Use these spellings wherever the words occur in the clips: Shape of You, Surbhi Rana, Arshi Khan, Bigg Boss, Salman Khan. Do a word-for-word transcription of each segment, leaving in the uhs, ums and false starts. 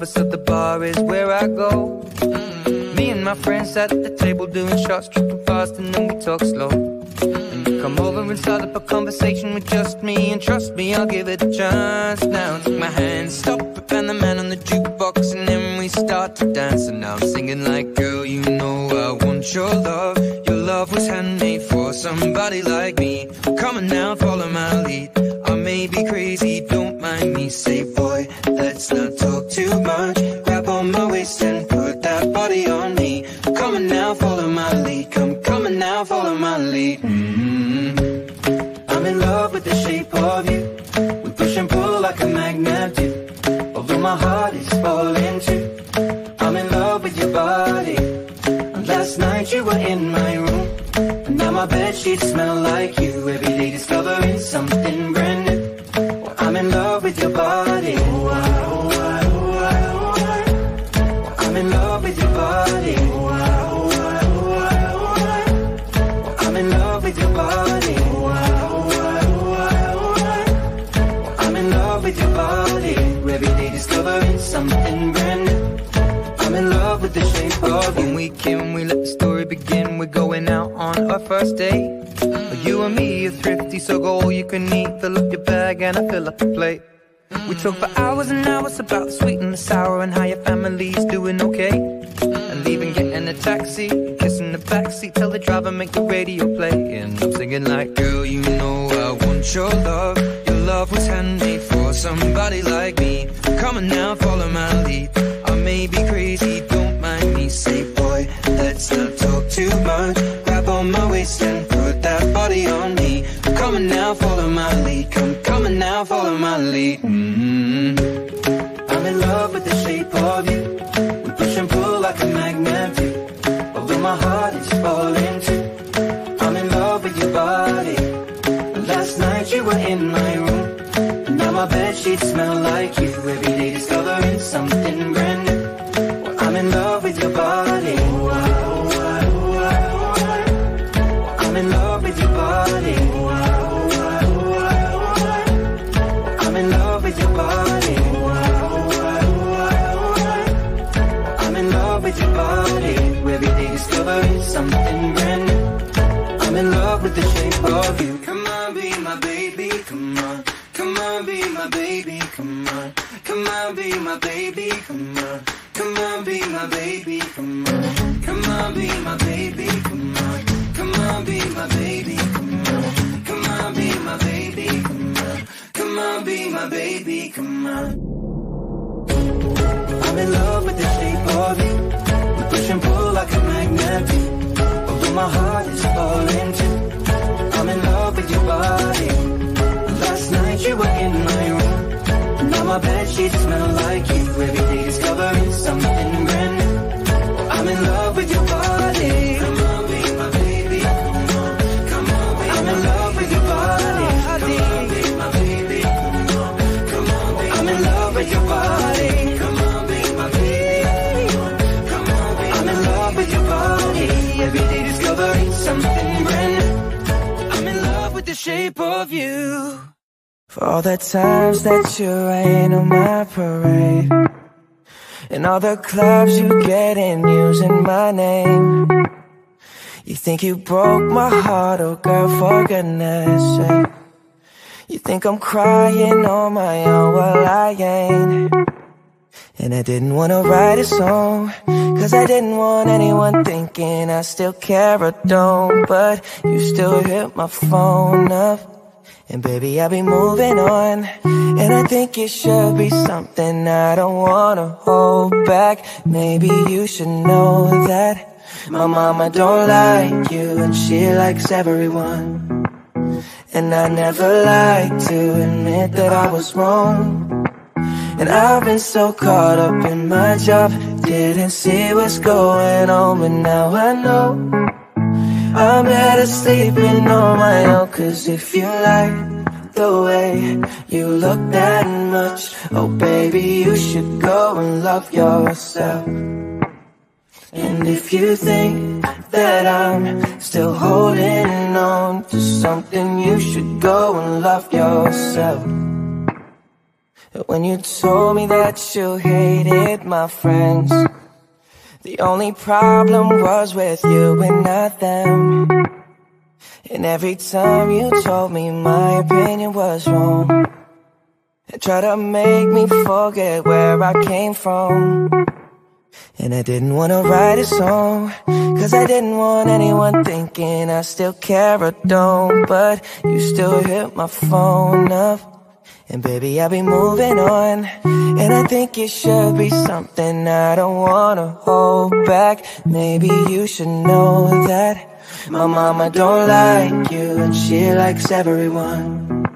lover, so the bar is where I go. Mm-hmm. Me and my friends at the table doing shots, tripping fast, and then we talk slow. Mm-hmm. Come over and start up a conversation with just me, and trust me, I'll give it a chance. Now take my hand, stop it, and the man on the jukebox, and then we start to dance. And now I'm singing like, girl, you know I want your love. Your love was handmade for somebody like me. Come on now, follow my lead. I may be crazy, don't mind me. Say, boy, let's not talk too much. Grab on my waist and put that body on me. Come on now, follow my lead. Come, come on now, follow my lead. Mm-hmm. I'm in love with the shape of you. We push and pull like a magnet do. Although my heart is falling too. I'm in love with your body. And last night you were in my room. Now my bedsheets smell like you. Every day discovering something brand new. Well, I'm in love with your body. Oh, I, oh, I, oh, I, oh, I. Well, I'm in love with your body. Oh, I, oh, I, oh, I, oh, I. Well, I'm in love with your body. Oh, I, oh, I, oh, I, oh, I. Well, I'm in love with your body. Every day discovering something brand new. I'm in love with the shape of you. When we can, we let the story begin. We're going out on our first date. Mm-hmm. You and me are thrifty, so go all you can eat. Fill up your bag and I fill up the plate. Mm-hmm. We talk for hours and hours about the sweet and the sour and how your family's doing okay. Mm-hmm. And leaving, getting a taxi, kissing the backseat. Tell the driver, make the radio play. And I'm singing like, girl, you know I want your love. Your love was handmade for somebody like me. Come on now, follow my lead. I may be crazy, don't mind me. Say, boy, let's not talk too much. Grab on my waist and put that body on me. I'm coming now, follow my lead. Come, coming now, follow my lead. Mm-hmm. I'm in love with the shape of you. We push and pull like a magnet do. Although my heart is falling too. I'm in love with your body. Last night you were in my room. Now my bedsheets smell like you. Every day discovering something brand new. Well, I'm in love with your body. Oh, I, oh, I, oh, I, oh, I. Well, I'm in love with your body. Oh, I, oh, I, oh, I, oh, I. Well, I'm in love with your body. Oh, I, oh, I, oh, I, oh, I. Well, I'm in love with your body. Every day discovering something brand new. I'm in love with the shape of you. Come on, be my baby, come on. Come on, be my baby, come on. Come on, be my baby, come on. Come on, be my baby, come on. Come on, be my baby, come on. Come on, be my baby, come on. Come on, be my baby, come on. Come on, be my baby, come on. I'm in love with the shape of you. We push and pull like a magnet do. Although my heart is falling too. I'm in love with your body. Last night you were in my room. Now my bedsheets smell like you. Every day discovering something brand new. I'm in love with your body. Come on, be my baby. Come on, come on, be I'm my in love baby. With your body. Come on, be my baby. Come on, come on, be I'm in love with your body. Come on, be my baby. Come on, be I'm in love with your body. Every day discovering something brand new. I'm in love with the shape of you. For all the times that you rain on my parade, and all the clubs you get in using my name. You think you broke my heart, oh girl, for goodness sake. You think I'm crying on my own, well I ain't. And I didn't wanna write a song, cause I didn't want anyone thinking I still care or don't. But you still hit my phone up. And baby, I'll be moving on. And I think it should be something I don't wanna hold back. Maybe you should know that my mama don't like you, and she likes everyone. And I never liked to admit that I was wrong. And I've been so caught up in my job, didn't see what's going on. But now I know I'm better sleeping on my own. Cause if you like the way you look that much, oh baby, you should go and love yourself. And if you think that I'm still holding on to something, you should go and love yourself. When you told me that you hated my friends, the only problem was with you and not them. And every time you told me my opinion was wrong, and tried to make me forget where I came from. And I didn't want to write a song, cause I didn't want anyone thinking I still care or don't. But you still hit my phone up, and baby, I'll be moving on. And I think it should be something I don't wanna hold back. Maybe you should know that my mama don't like you, and she likes everyone.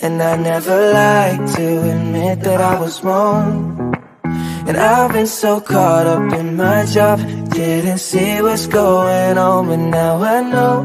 And I never like to admit that I was wrong. And I've been so caught up in my job, didn't see what's going on. But now I know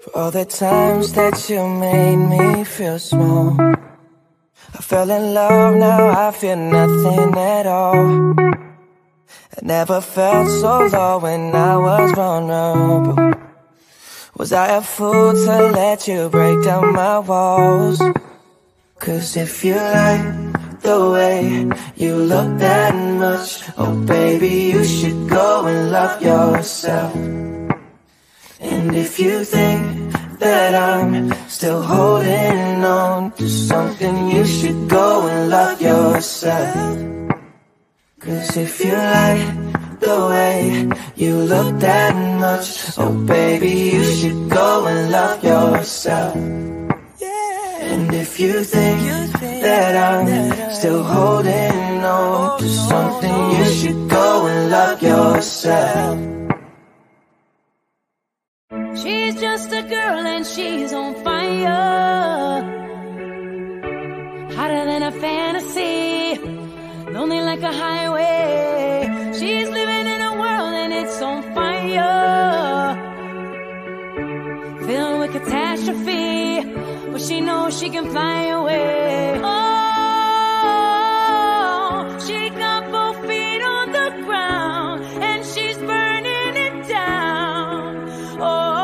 For all the times that you made me feel small, I fell in love, now I feel nothing at all. I never felt so low when I was vulnerable. Was I a fool to let you break down my walls? Cause if you like the way you look that much, oh baby, you should go and love yourself. And if you think that I'm still holding on to something, you should go and love yourself. Cause if you like the way you look that much, oh baby, you should go and love yourself. And if you think that I'm still holding on to something, you should go and love yourself. She's just a girl and she's on fire, hotter than a fantasy, lonely like a highway. She's living in a world and it's on fire, filled with catastrophe, but she knows she can fly away. Oh, she got both feet on the ground and she's burning it down. Oh,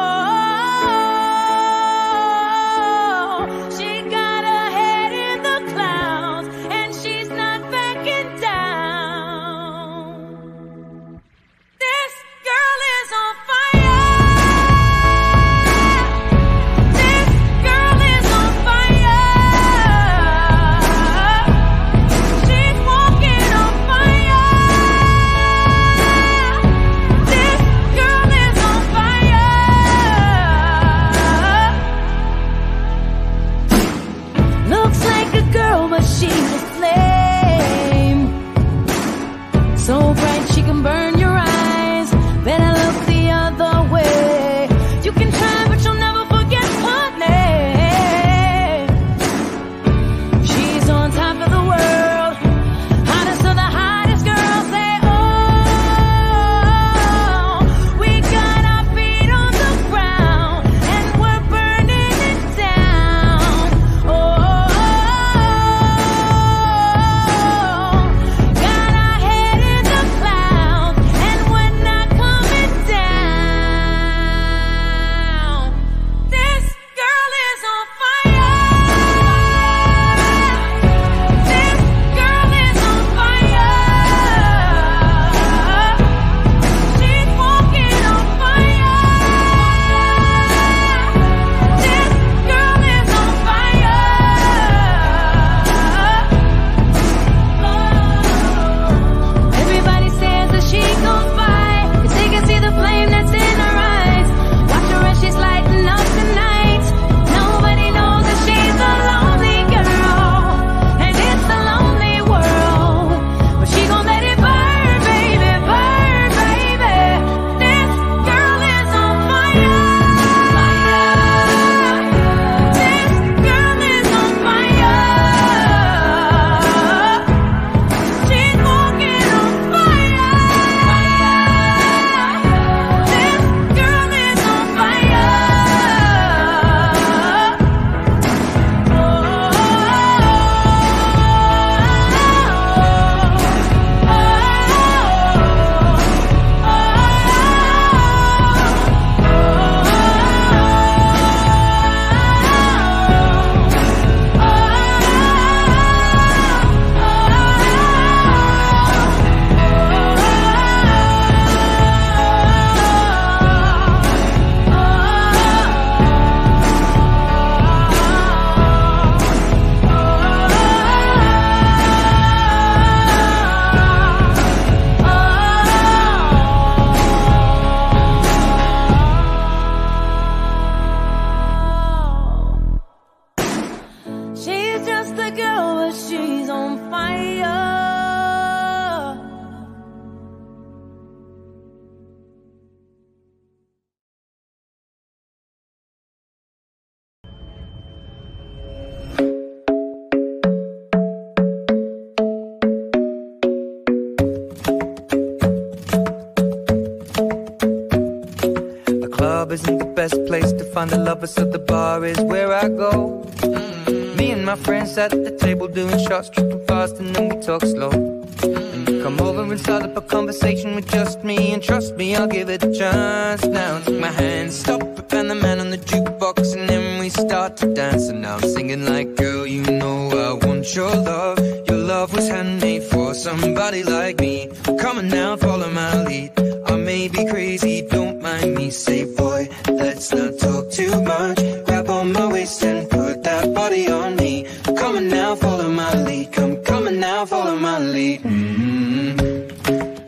club isn't the best place to find the lovers, so the bar is where I go. Mm-hmm. Me and my friends at the table doing shots, tripping fast, and then we talk slow. Mm-hmm. Come over and start up a conversation with just me, and trust me, I'll give it a chance. Now take my hand, stop, and the man on the jukebox, and then we start to dance. And now I'm singing like, girl, you know I want your love. Your love was handmade for somebody like me. Come on now, follow my lead. I may be crazy, don't mind me. Say, boy, let's not talk too much. Grab on my waist and put that body on me. Come on now, follow my lead. Come, come on now, follow my lead. Mm-hmm.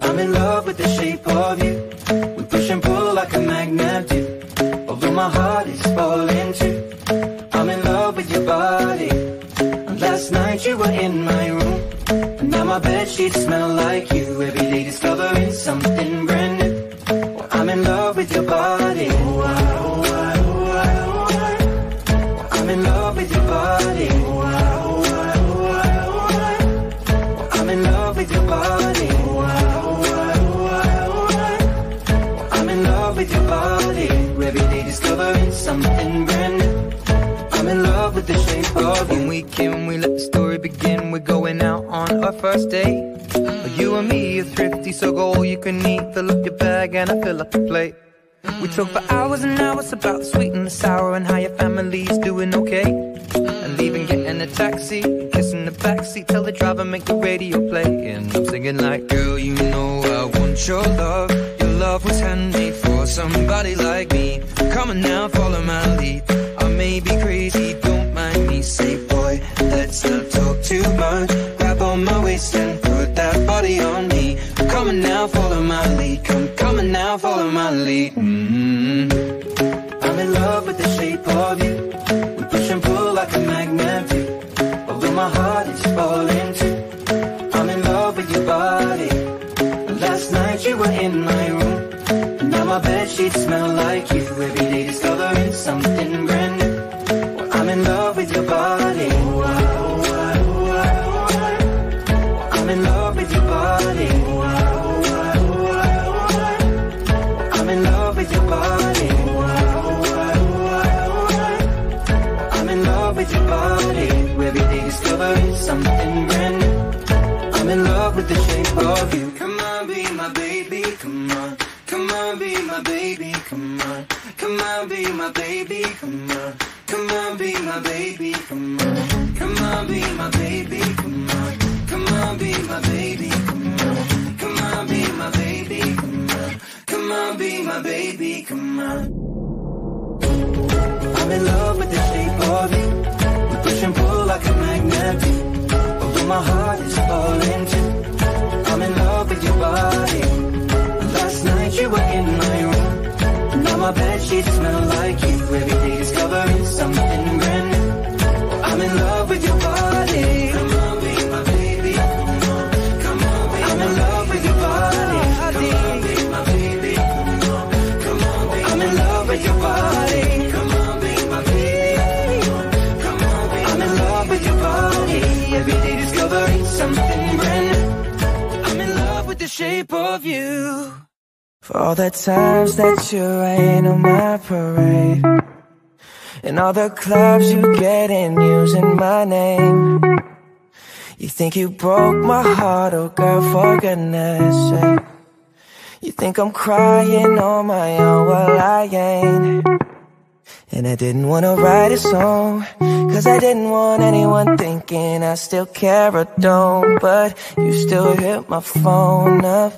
I'm in love with the shape of you. We push and pull like a magnet do. Although my heart is falling too, I'm in love with your body. And last night you were in my room, and now my bed sheets smell like you. Every day discovering something brand new. Well, I'm in love with your body. Oh, I, oh, I, oh, I, oh, I. Well, I'm in love with your body. Oh, I, oh, I, oh, I, oh, I. Well, I'm in love with your body. Oh, I, oh, I, oh, I, oh, I. Well, I'm in love with your body. Every day discovering something brand new. I'm in love with the shape of you. When we came, we let the story begin. We're going out on our first date. Mm-hmm. You and me are thrifty, so go all you can eat. Fill up your bag and I fill up the plate. Mm-hmm. We talk for hours and hours about the sweet and the sour, and how your family's doing okay. Mm-hmm. And leaving, getting a taxi, kissing the backseat, tell the driver make the radio play. And I'm singing like, girl, you know I want your love. Your love was handmade for somebody like me. Come on now, follow my lead. I may be crazy, don't mind me. Say, boy, let's not talk too much. Grab on my waist and put that body on me. Come on now, follow my lead. Come, come on now, follow my lead. Mm-hmm. I'm in love with the shape of you. We push and pull like a magnet do. Although my heart is falling too, I'm in love with your body. Last night you were in my room, and now my bed sheets smell like you. Every day discovering something brand new. Well, I'm in love with your body. Oh, I, oh, I, oh, I, oh, I. Well, I'm in love with your body. Oh, I, oh, I, oh, I, oh, I. Well, I'm in love with your body. Oh, I, oh, I, oh, I, oh, I. Well, I'm in love with your body. Every day discovering something brand new. I'm in love with the shape of you. Come on, be my baby, come on. Come on, be my baby, come on. Come on, be my baby, come on. Come on, be my baby, come on. Come on, be my baby, come on. Come on, be my baby, come on. Come on, be my baby, come on. Come on, be my baby, come on. I'm in love with the shape of you. We push and pull like a magnet do. Although my heart is falling too, I'm in love with your body. Last night you were in my room, now my bed sheets smell like you. Every day discovering something brand new. I'm in love with your body. Come on, be my baby. Come on, come on, be I'm in love with your body. Come on, be my baby. Come on, come on, be I'm in love with your body. Come on, be my baby. Come on, be I'm in love with your body. Every day discovering something brand new. The shape of you. For all the times that you rain on my parade, and all the clubs you get in using my name. You think you broke my heart, oh girl, for goodness sake. You think I'm crying on my own, well I ain't. And I didn't want to write a song, cause I didn't want anyone thinking I still care or don't. But you still hit my phone up,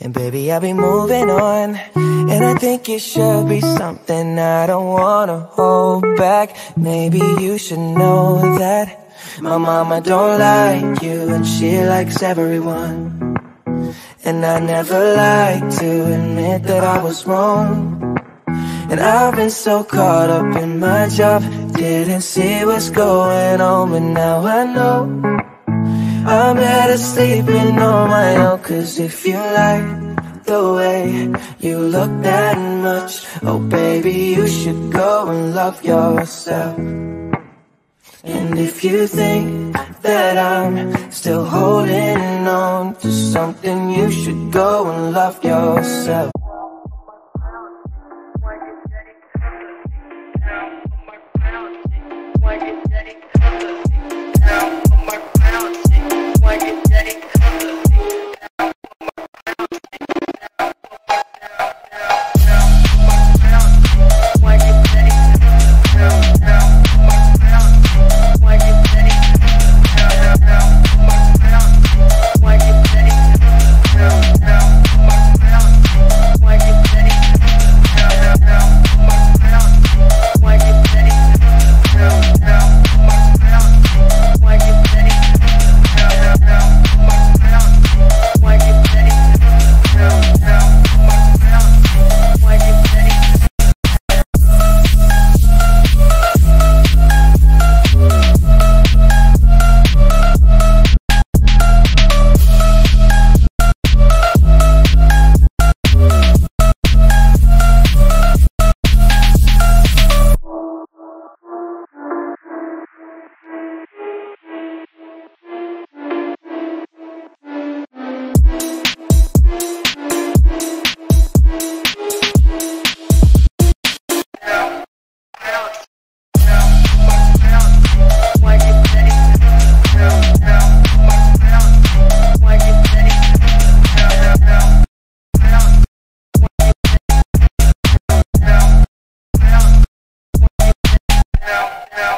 and baby I'll be moving on. And I think it should be something I don't want to hold back. Maybe you should know that my mama don't like you, and she likes everyone. And I never liked to admit that I was wrong. And I've been so caught up in my job, didn't see what's going on. But now I know I'm better sleeping on my own. Cause if you like the way you look that much, oh baby, you should go and love yourself. And if you think that I'm still holding on to something, you should go and love yourself. No, no.